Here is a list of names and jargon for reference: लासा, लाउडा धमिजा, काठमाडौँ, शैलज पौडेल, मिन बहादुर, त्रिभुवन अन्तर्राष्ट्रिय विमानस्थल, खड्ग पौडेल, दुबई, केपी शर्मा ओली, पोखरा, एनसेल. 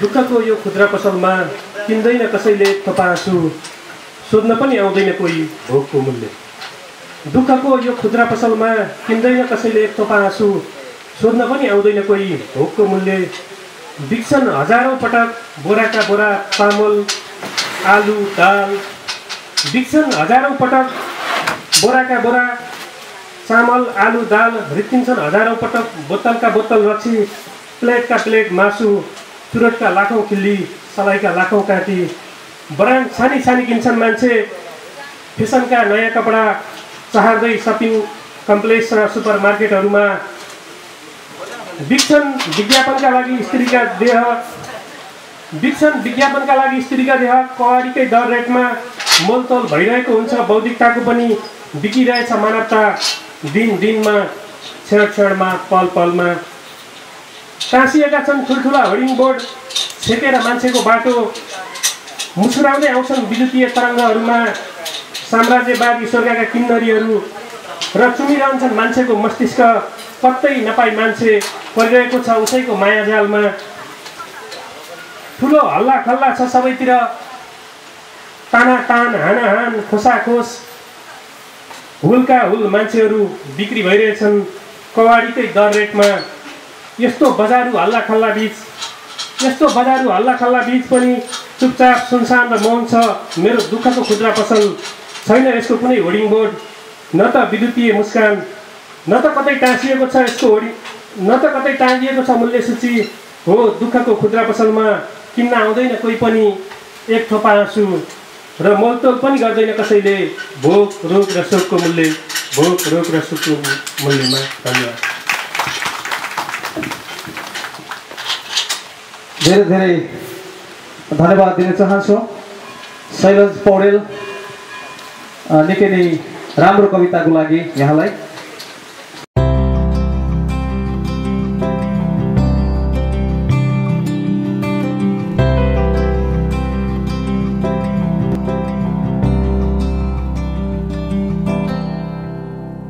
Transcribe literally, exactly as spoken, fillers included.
दुख को यो खुद्रा पसल में किन्दैन कसैले तपासु, सोध्न पनि आउँदैन कोही भोकको मूल्य। दुख को यो खुद्रा पसल में किन्दैन कसैले तपासु, सोध्न पनि आउँदैन कोही भोकको मूल्य। बिक्छन् हजारौं पटक बोरा का बोरा चामल आलू दाल, बिक्छन् हजारौं पटक बोरा का बोरा चामल आलू दाल, रित्तिन्छन् हजारौं पटक बोतल का बोतल रक्सी, प्लेट का प्लेट मासु, तुरट का लाखौं खिल्ली, सलाई का लाखौं काँटी। ब्रान्ड छानी छानी किन्छन् मान्छे, फेसन का नयाँ कपडा चाहर्दै सपिङ कम्प्लेक्स र सुपर मार्केटहरुमा बिक्छन्। विज्ञापन का लागि स्त्री का देह बिक्छन् विज्ञापन का लागि स्त्री का देह कवाडीकै दर रेटमा मोलतोल भइरहेको हुन्छ। बौद्धिकताको पनि बिकिरहेछ मानवता दिन दिनमा, क्षण क्षणमा, पल पलमा। टाँसिएका छन् ठुल्ठुला होर्डिङ बोर्ड, छेकेर मान्छेको बाटो, मुस्कुराउँदै आउँछन् विद्युतीय तरङ्गहरूमा साम्राज्यवादी स्वर्गका किन्नरीहरू र चुमिरहन्छन् मान्छेको मस्तिष्क। पत्तै नपाई मान्छे परिरहेको छ उसैको मायाजालमा। ठुलो हल्ला खल्ला छ सबैतिर, तानातान हानाहान खोसाखोस, हुलका हुल मान्छेहरू बिक्री भइरहेछन् कवाडीकै दर रेटमा। यस्तो बजारू हल्ला खल्ला बीच यस्तो बजारू हल्ला खल्ला बीच पनि चुपचाप सुनसान र मौन छ मेरो दुःखको खुद्रा पसल। छैन यसको कुनै होर्डिङ बोर्ड, न त विद्युतीय मुस्कान, न त कतै टाँसिएको छ यसको होर्डिङ, न त कतै टाँगिएको छ मूल्य सूची। हो दुःखको खुद्रा पसलमा किन्न आउँदैन कोही पनि एक थोपा आँसु, र मोलतोल पनि गर्दैन कसैले भोक रोग र शोकको मूल्य भोक रोग र शोकको मूल्यमा। धन्यवाद। धेरै धेरै धन्यवाद दिन चाहन्छु। शैलज पौडेल निकै नै राम्रो कविताको लागि यहाँलाई।